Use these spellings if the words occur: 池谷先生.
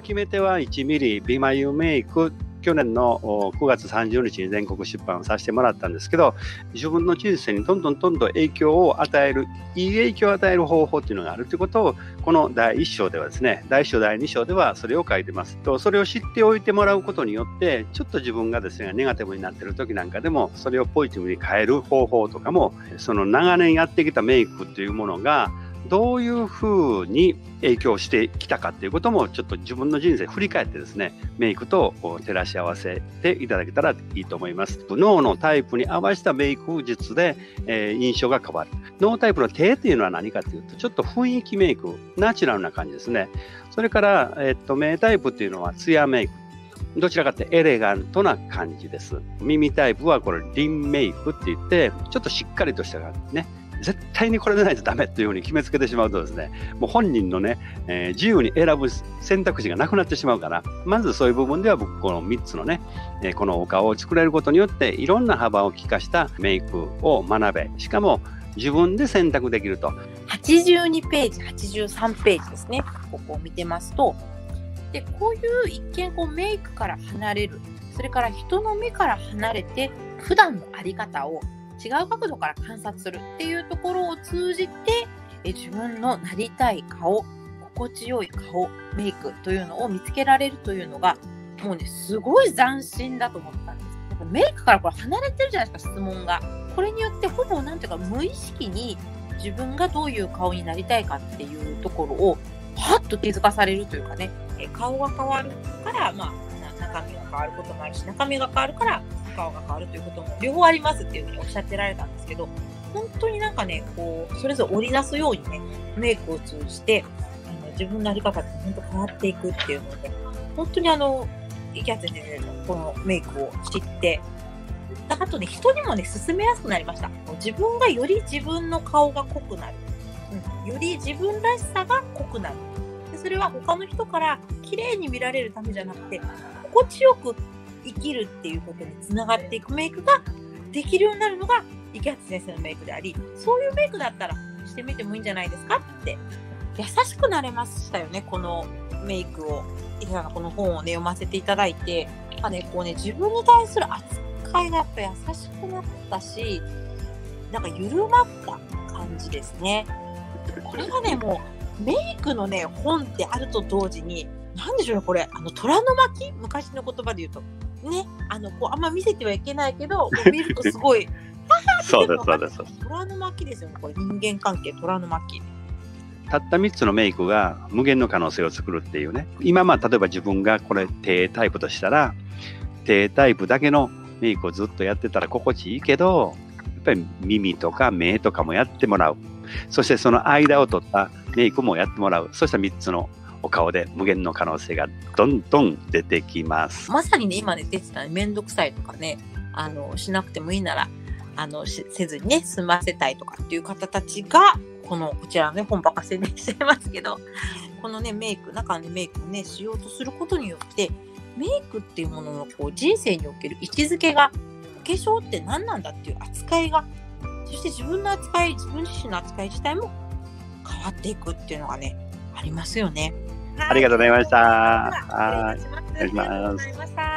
決め手は1ミリ美眉メイク、去年の9月30日に全国出版をさせてもらったんですけど、自分の人生にどんどん影響を与える、いい影響を与える方法っていうのがあるということを、この第1章ではですね、第1章第2章ではそれを書いてます。それを知っておいてもらうことによって、ちょっと自分がですねネガティブになっている時なんかでもそれをポジティブに変える方法とかも、その長年やってきたメイクというものがどういうふうに影響してきたかということも、ちょっと自分の人生振り返ってですね、メイクと照らし合わせていただけたらいいと思います。脳のタイプに合わせたメイク術で、印象が変わる。脳タイプの手というのは何かというと、ちょっと雰囲気メイク、ナチュラルな感じですね。それから、目タイプというのはツヤメイク、どちらかってエレガントな感じです。耳タイプはこれリンメイクって言って、ちょっとしっかりとした感じね、絶対にこれでないとダメというふうに決めつけてしまうとですね、もう本人のね、自由に選ぶ選択肢がなくなってしまうから、まずそういう部分では僕この3つのね、このお顔を作れることによっていろんな幅を利かしたメイクを学べ、しかも自分で選択できると。82ページ83ページですね、ここを見てますと、でこういう一見こうメイクから離れる、それから人の目から離れて普段のあり方を違う角度から観察するっていうところを通じて、自分のなりたい顔、心地よい顔、メイクというのを見つけられるというのが、もうね、すごい斬新だと思ったんです。なんかメイクからこれ離れてるじゃないですか、質問が。これによってほぼなんていうか、無意識に自分がどういう顔になりたいかっていうところをパッと気づかされるというかね、顔が変わるから、まあ中身が変わることもあるし、中身が変わるから顔が変わるということも両方ありますっていうふうにおっしゃってられたんですけど、本当になんかね、こうそれぞれ織りなすようにね、メイクを通じて自分のあり方が本当変わっていくっていうので、本当に池谷先生のこのメイクを知って、あとね、人にもね勧めやすくなりました。自分がより自分の顔が濃くなる、より自分らしさが濃くなる。でそれは他の人から綺麗に見られるためじゃなくて、心地よく生きるっていうことにつながっていくメイクができるようになるのが池谷先生のメイクであり、そういうメイクだったらしてみてもいいんじゃないですかって、優しくなれましたよね、このメイクを。池谷さんこの本をね読ませていただいて、まあね、こうね、自分に対する扱いがやっぱ優しくなったし、なんか緩まった感じですね。これがね、もうメイクのね本ってあると同時に、なんでしょうね、これ虎の巻、昔の言葉で言うとね、こうあんま見せてはいけないけど、見るとすごいそうですそうです、虎の巻ですよね、これ。人間関係、虎の巻。たった3つのメイクが無限の可能性を作るっていうね。今例えば自分がこれ低タイプとしたら、低タイプだけのメイクをずっとやってたら心地いいけど、やっぱり耳とか目とかもやってもらう、そしてその間を取ったメイクもやってもらう、そうした3つのお顔で無限の可能性がどんどん出てきます。まさにね、今ね出てたね、めんどくさいとかね、しなくてもいいならせずにね済ませたいとかっていう方たちが、こちらのね本ばっか宣伝してますけど、このねメイク、中の、ね、メイクをねしようとすることによって、メイクっていうもののこう人生における位置づけが、お化粧って何なんだっていう扱いが、そして自分の扱い、自分自身の扱い自体も変わっていくっていうのがねありますよね。ありがとうございました。お願いします。